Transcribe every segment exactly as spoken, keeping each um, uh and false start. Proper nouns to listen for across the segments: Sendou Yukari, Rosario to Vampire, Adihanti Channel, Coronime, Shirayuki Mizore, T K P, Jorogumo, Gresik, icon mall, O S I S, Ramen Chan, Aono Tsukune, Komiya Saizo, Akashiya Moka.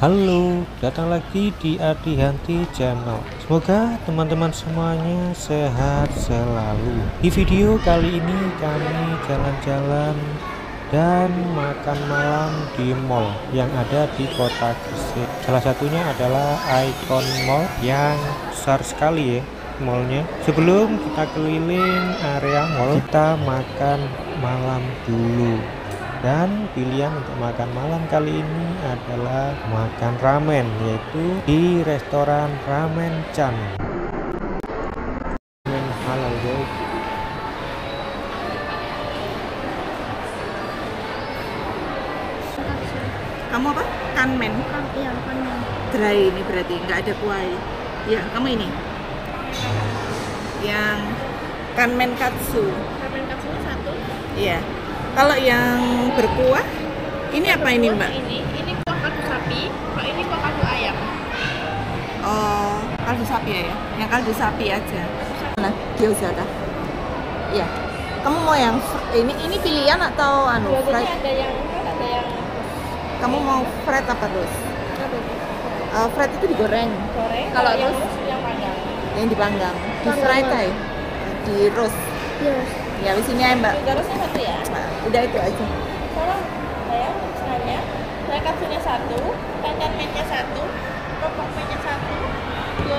Halo, datang lagi di Adihanti Channel. Semoga teman-teman semuanya sehat selalu. Di video kali ini kami jalan-jalan dan makan malam di mall yang ada di kota Gresik. Salah satunya adalah Icon Mall yang besar sekali ya mallnya. Sebelum kita keliling area mall, kita makan malam dulu. Dan pilihan untuk makan malam kali ini adalah makan ramen, yaitu di restoran Ramen Chan. Ramen halal guys. Kamu apa? Kanmen? Iya, kanmen. Dry ini berarti nggak ada kuah. Ya, kamu ini yang kanmen katsu. Kanmen katsu satu. Iya. Kalau yang berkuah, ini apa ini Mbak? Ini, ini kuah kaldu sapi, kalau ini kuah kaldu ayam. Oh, kaldu sapi ya? Yang kaldu sapi aja. Nah, gyoza kah? Iya. Kamu mau yang ini? Ini pilihan atau anu? Fried? Ada yang fried, ada yang. Kamu mau fried apa terus? Uh, fried itu digoreng. Goreng. Kalau terus yang panggang. Yang dipanggang. Di fried ya? Di roast. Yes. Ya, di sini ya Mbak. Garusnya satu ya. Nah, udah itu aja. Salah, saya misalnya, saya katsunya satu, kancan mennya satu, popok mennya satu,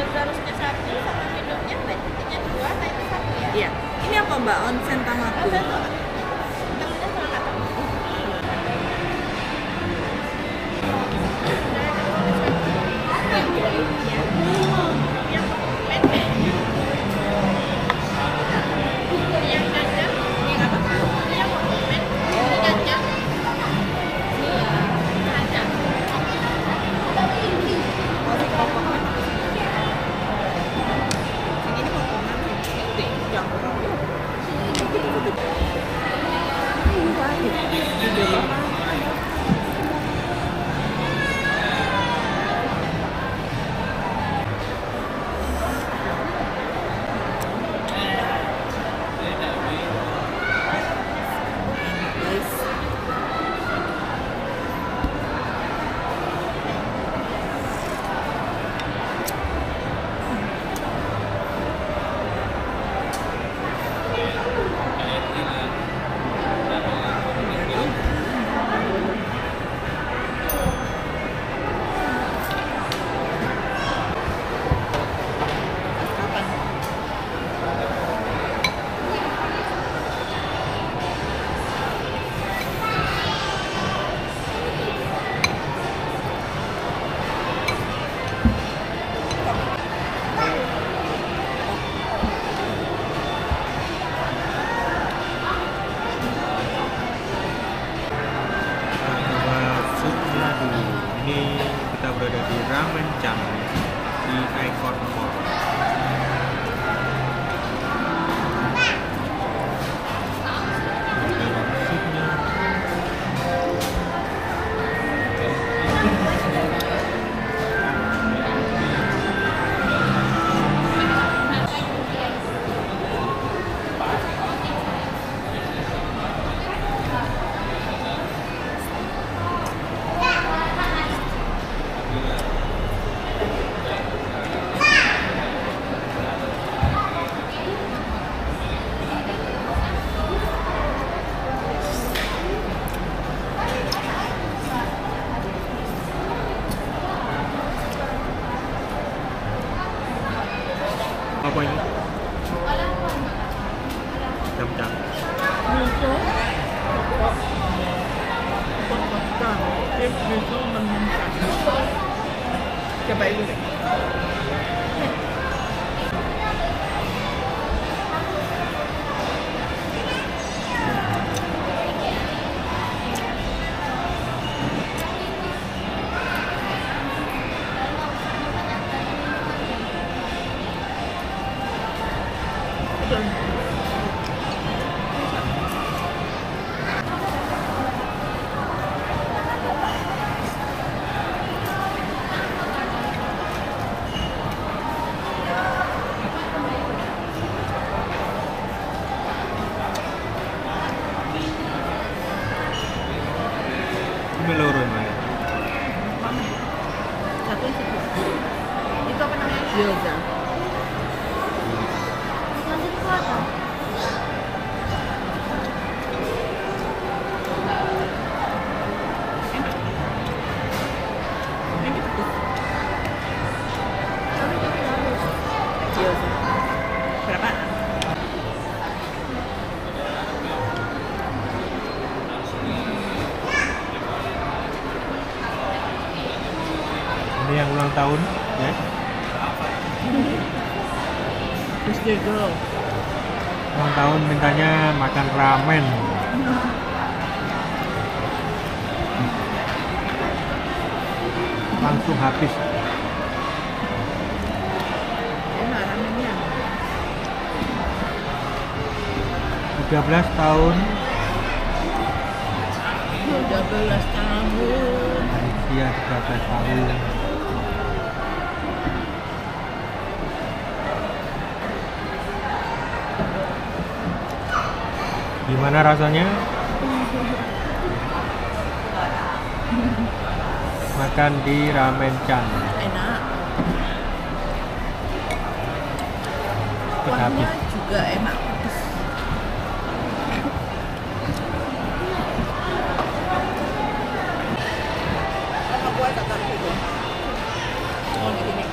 garusnya satu, sama minumnya, mennya dua, nah itu satu ya. Iya. Ini apa Mbak? Onsen tamaku. Onsen tamaku. Kita berada di Ramen Chan di Icon Mall. Apa ini? Jam-jam. Miso. Potong-potong. Tip miso menunjukkan. Coba ini deh. satu isi itu apa namanya? Gyoza. Lanjut ke apa? Yang ulang tahun ya. Birthday girl. Ulang tahun mintanya makan ramen. Langsung habis. Enak ramennya. tiga belas tahun. tiga belas tahun. Iya, tiga belas tahun. Gimana rasanya? Makan di Ramen Chan. Enak. Kuahnya juga enak. Apa kuah tak tarik itu? Oh, gini.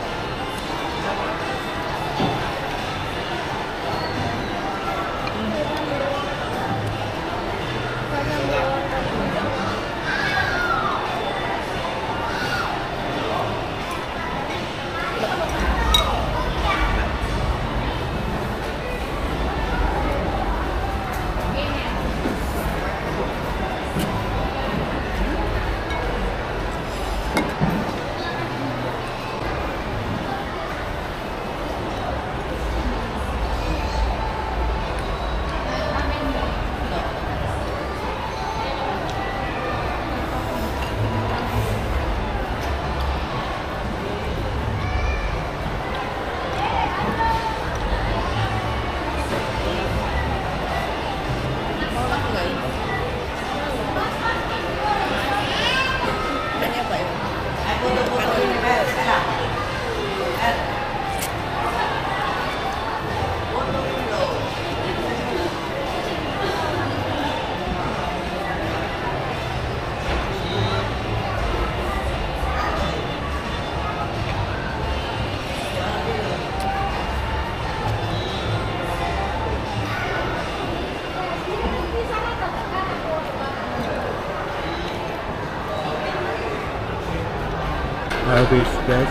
Habis guys, itu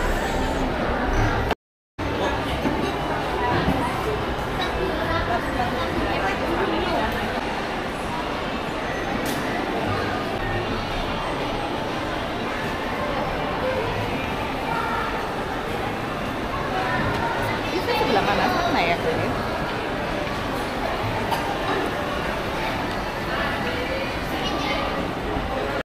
sebelah mana sana ya?